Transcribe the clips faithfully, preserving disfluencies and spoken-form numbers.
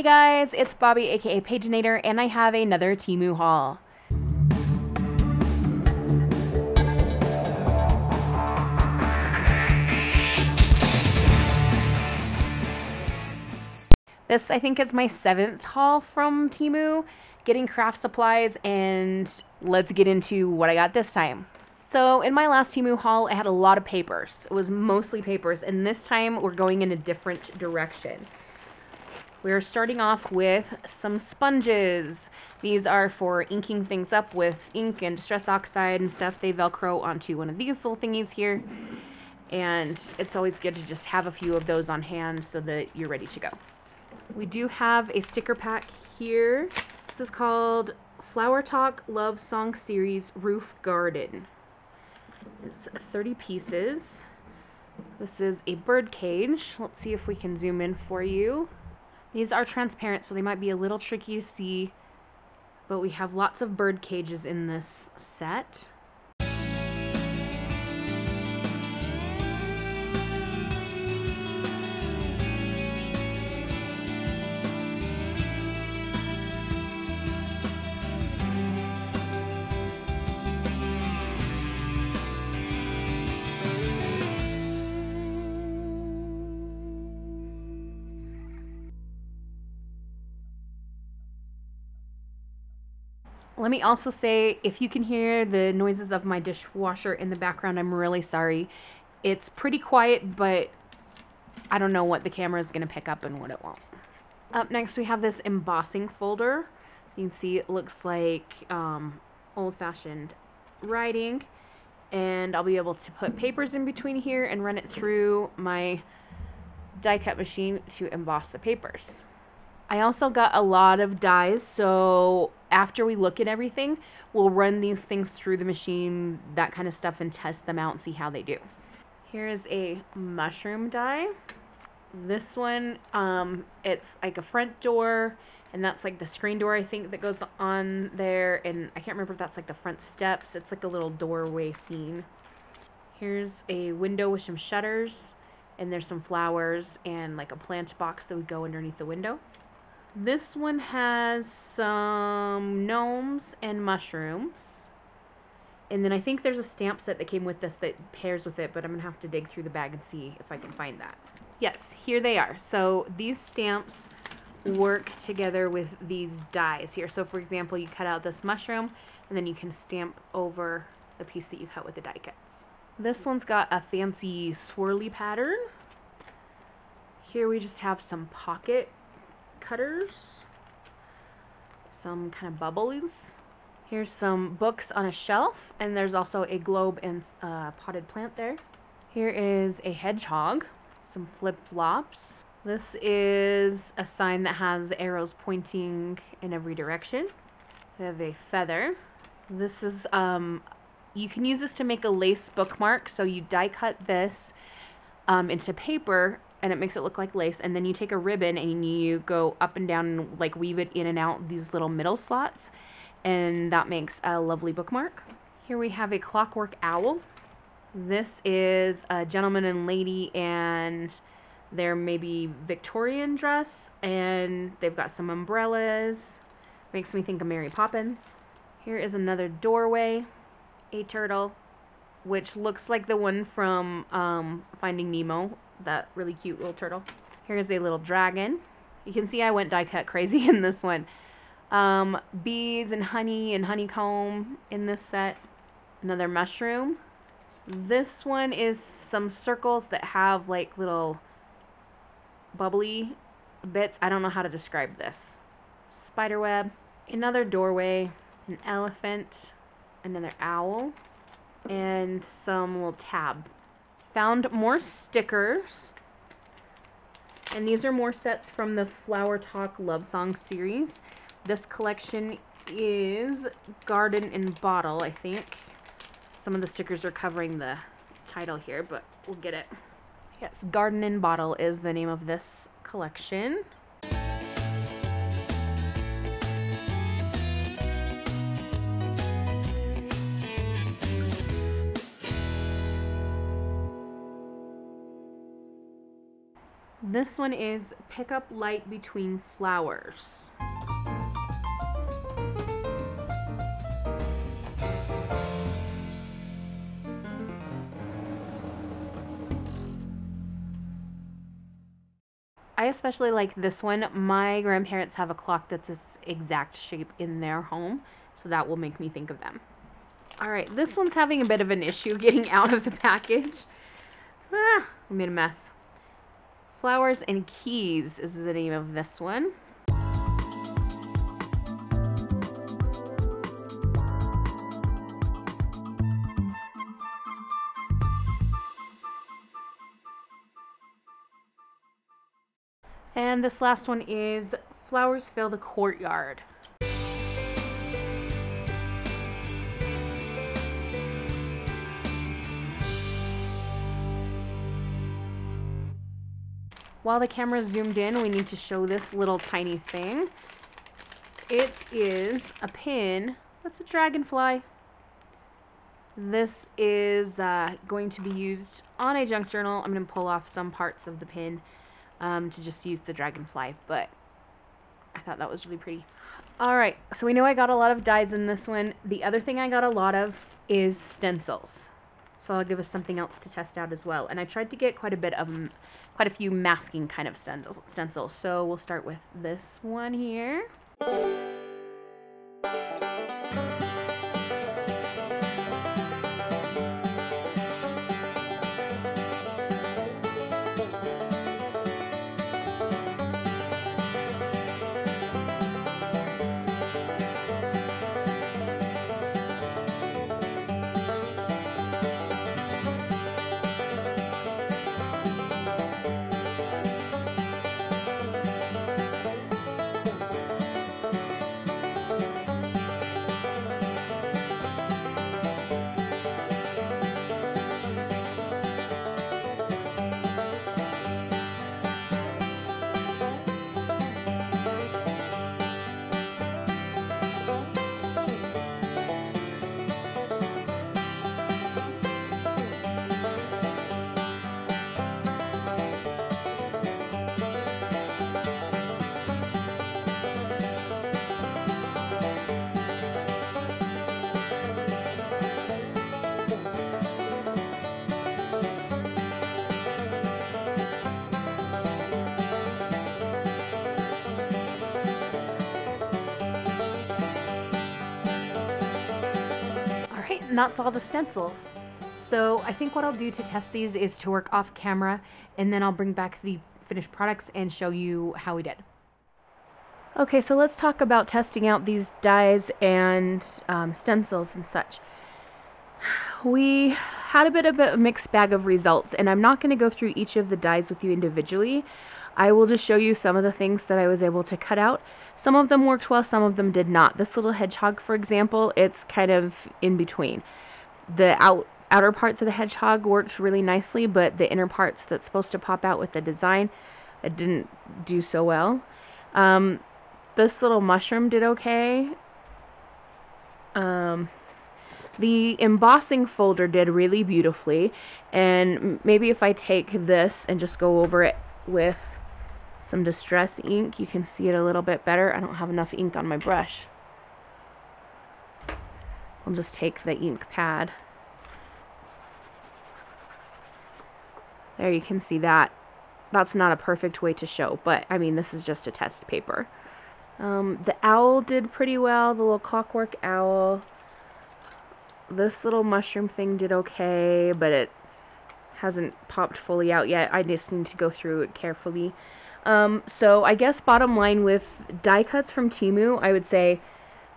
Hey guys, it's Bobby aka Paginator and I have another Temu haul. This I think is my seventh haul from Temu, getting craft supplies, and let's get into what I got this time. So in my last Temu haul, I had a lot of papers. It was mostly papers, and this time we're going in a different direction. We're starting off with some sponges. These are for inking things up with ink and distress oxide and stuff. They Velcro onto one of these little thingies here. And it's always good to just have a few of those on hand so that you're ready to go. We do have a sticker pack here. This is called Flower Talk Love Song Series Roof Garden. It's thirty pieces. This is a bird cage. Let's see if we can zoom in for you. These are transparent, so they might be a little tricky to see, but we have lots of bird cages in this set. Let me also say, if you can hear the noises of my dishwasher in the background, I'm really sorry. It's pretty quiet, but I don't know what the camera is going to pick up and what it won't. Up next, we have this embossing folder. You can see it looks like um, old-fashioned writing, and I'll be able to put papers in between here and run it through my die-cut machine to emboss the papers. I also got a lot of dies, so after we look at everything, we'll run these things through the machine, that kind of stuff, and test them out and see how they do. Here is a mushroom die. This one, um, it's like a front door, and that's like the screen door, I think, that goes on there, and I can't remember if that's like the front steps. It's like a little doorway scene. Here's a window with some shutters, and there's some flowers and like a plant box that would go underneath the window. This one has some gnomes and mushrooms. And then I think there's a stamp set that came with this that pairs with it, but I'm going to have to dig through the bag and see if I can find that. Yes, here they are. So these stamps work together with these dies here. So for example, you cut out this mushroom, and then you can stamp over the piece that you cut with the die cuts. This one's got a fancy swirly pattern. Here we just have some pocket cutters, some kind of bubbles. Here's some books on a shelf, and there's also a globe and uh, potted plant there. Here is a hedgehog, some flip-flops. This is a sign that has arrows pointing in every direction. We have a feather. This is, um, you can use this to make a lace bookmark, so you die cut this um, into paper, and it makes it look like lace, and then you take a ribbon and you go up and down and like weave it in and out these little middle slots, and that makes a lovely bookmark. Here we have a clockwork owl. This is a gentleman and lady, and they're maybe Victorian dress, and they've got some umbrellas. Makes me think of Mary Poppins. Here is another doorway, a turtle, which looks like the one from um, Finding Nemo, that really cute little turtle. Here's a little dragon. You can see I went die cut crazy in this one. Um, bees and honey and honeycomb in this set. Another mushroom. This one is some circles that have like little bubbly bits. I don't know how to describe this. Spiderweb. Another doorway. An elephant. Another owl. And some little tab. Found more stickers, and these are more sets from the Flower Talk Love Song series. This collection is Garden in Bottle, I think. Some of the stickers are covering the title here, but we'll get it. Yes, Garden in Bottle is the name of this collection. This one is Pick Up Light Between Flowers. I especially like this one. My grandparents have a clock that's its exact shape in their home, so that will make me think of them. All right, this one's having a bit of an issue getting out of the package. Ah, we made a mess. Flowers and Keys is the name of this one. And this last one is Flowers Fill the Courtyard. While the camera's zoomed in, we need to show this little tiny thing. It is a pin. That's a dragonfly. This is uh, going to be used on a junk journal. I'm going to pull off some parts of the pin um, to just use the dragonfly, but I thought that was really pretty. All right, so we know I got a lot of dies in this one. The other thing I got a lot of is stencils. So I'll give us something else to test out as well. And I tried to get quite a bit of, um, quite a few masking kind of stencils, stencils. So we'll start with this one here. And that's all the stencils. So I think what I'll do to test these is to work off camera, and then I'll bring back the finished products and show you how we did. Okay, so let's talk about testing out these dies and um, stencils and such. We had a bit of a mixed bag of results, and I'm not going to go through each of the dies with you individually. I will just show you some of the things that I was able to cut out. Some of them worked well, some of them did not. This little hedgehog, for example, it's kind of in between. The out, outer parts of the hedgehog worked really nicely, but the inner parts that's supposed to pop out with the design, it didn't do so well. Um, this little mushroom did okay. Um, The embossing folder did really beautifully, and maybe if I take this and just go over it with some Distress ink, you can see it a little bit better. I don't have enough ink on my brush. I'll just take the ink pad. There, you can see that. That's not a perfect way to show, but I mean, this is just a test paper. Um, the owl did pretty well, the little clockwork owl. This little mushroom thing did okay, but it hasn't popped fully out yet. I just need to go through it carefully. Um, so I guess bottom line with die cuts from Temu, I would say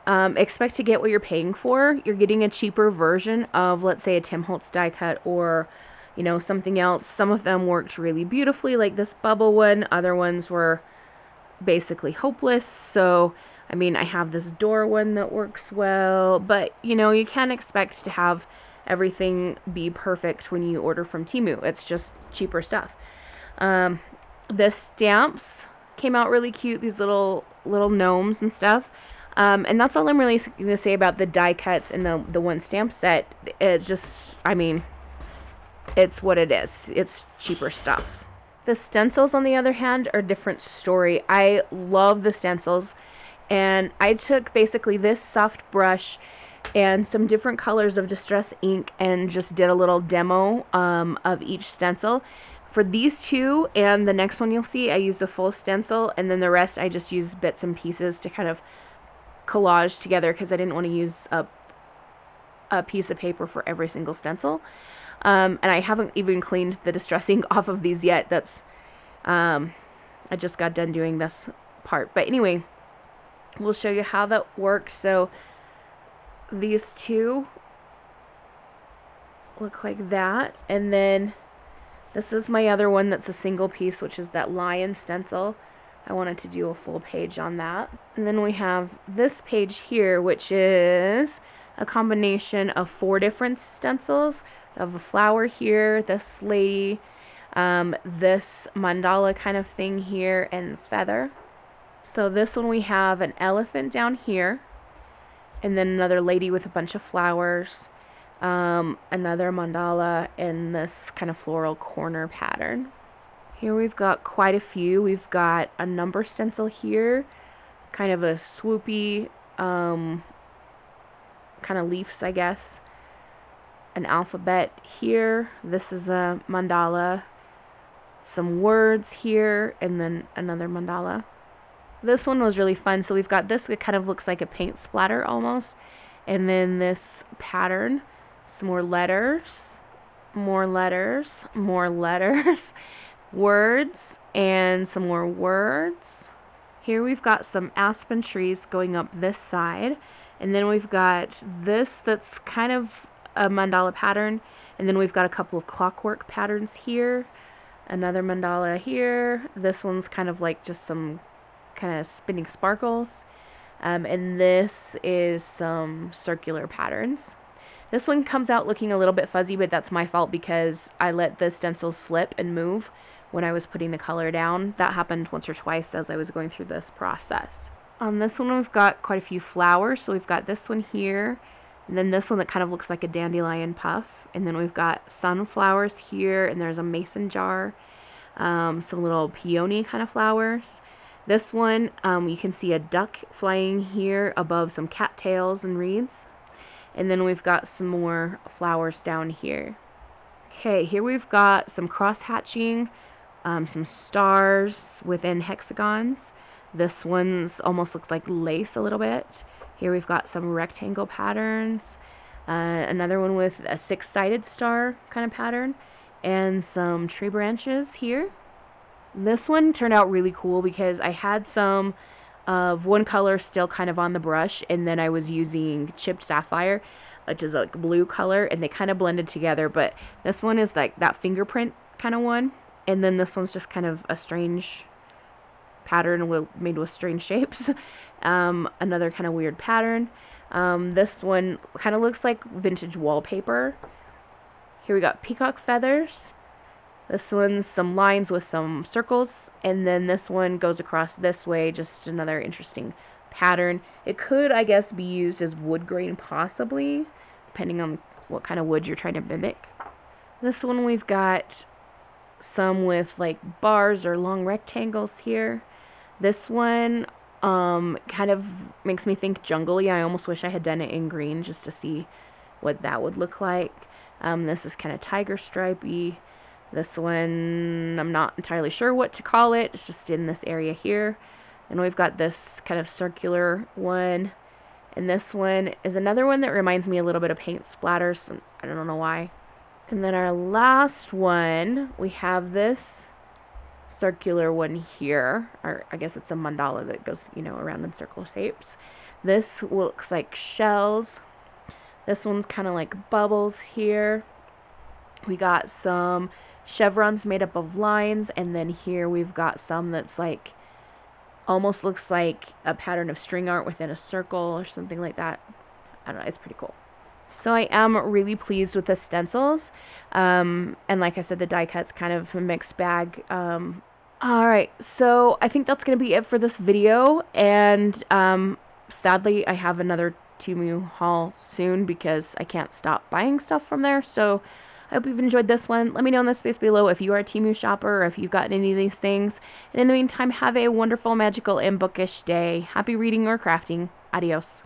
um, expect to get what you're paying for. You're getting a cheaper version of, let's say, a Tim Holtz die cut or, you know, something else. Some of them worked really beautifully, like this bubble one. Other ones were basically hopeless. So, I mean, I have this door one that works well, but, you know, you can't expect to have everything be perfect when you order from Temu. It's just cheaper stuff. Um, the stamps came out really cute, these little little gnomes and stuff. Um, and that's all I'm really going to say about the die cuts and the, the one stamp set. It's just, I mean, it's what it is. It's cheaper stuff. The stencils, on the other hand, are a different story. I love the stencils, and I took basically this soft brush and some different colors of Distress Ink and just did a little demo um, of each stencil. For these two and the next one you'll see, I used the full stencil, and then the rest I just used bits and pieces to kind of collage together because I didn't want to use a, a piece of paper for every single stencil. Um, and I haven't even cleaned the Distress Ink off of these yet. That's, um, I just got done doing this part. But anyway, we'll show you how that works. So these two look like that, and then this is my other one that's a single piece, which is that lion stencil. I wanted to do a full page on that. And then we have this page here, which is a combination of four different stencils. We have a flower here, this lady, um, this mandala kind of thing here, and feather. So this one we have an elephant down here, and then another lady with a bunch of flowers. Um, another mandala in this kind of floral corner pattern. Here we've got quite a few. We've got a number stencil here, kind of a swoopy um, kind of leaves, I guess. An alphabet here. This is a mandala. Some words here, and then another mandala. This one was really fun. So we've got this. It kind of looks like a paint splatter almost, and then this pattern. Some more letters, more letters, more letters, words, and some more words. Here we've got some aspen trees going up this side, and then we've got this that's kind of a mandala pattern, and then we've got a couple of clockwork patterns here, another mandala here, this one's kind of like just some kind of spinning sparkles, um, and this is some circular patterns. This one comes out looking a little bit fuzzy, but that's my fault because I let the stencils slip and move when I was putting the color down. That happened once or twice as I was going through this process. On this one, we've got quite a few flowers. So we've got this one here, and then this one that kind of looks like a dandelion puff. And then we've got sunflowers here, and there's a mason jar, um, some little peony kind of flowers. This one, um, you can see a duck flying here above some cattails and reeds. And then we've got some more flowers down here. Okay, here we've got some cross-hatching, um, some stars within hexagons. This one's almost looks like lace a little bit. Here we've got some rectangle patterns, uh, another one with a six-sided star kind of pattern, and some tree branches here. This one turned out really cool because I had some of one color still kind of on the brush, and then I was using chipped sapphire, which is like blue color, and they kind of blended together. But this one is like that fingerprint kind of one, and then this one's just kind of a strange pattern with, made with strange shapes. Um, another kind of weird pattern. Um, this one kind of looks like vintage wallpaper. Here we got peacock feathers. This one's some lines with some circles, and then this one goes across this way, just another interesting pattern. It could, I guess, be used as wood grain possibly, depending on what kind of wood you're trying to mimic. This one we've got some with like bars or long rectangles here. This one um, kind of makes me think jungly. I almost wish I had done it in green just to see what that would look like. Um, this is kind of tiger stripey. This one, I'm not entirely sure what to call it. It's just in this area here. And we've got this kind of circular one. And this one is another one that reminds me a little bit of paint splatters. So I don't know why. And then our last one, we have this circular one here. Or I guess it's a mandala that goes, you know, around in circle shapes. This looks like shells. This one's kind of like bubbles here. We got some chevrons made up of lines, and then here we've got some that's like almost looks like a pattern of string art within a circle or something like that. I don't know, it's pretty cool. So I am really pleased with the stencils, um, and like I said, the die cut's kind of a mixed bag. Um, alright, so I think that's going to be it for this video, and um, sadly I have another Temu haul soon because I can't stop buying stuff from there, so I hope you've enjoyed this one. Let me know in the space below if you are a Temu shopper or if you've gotten any of these things. And in the meantime, have a wonderful, magical, and bookish day. Happy reading or crafting. Adios.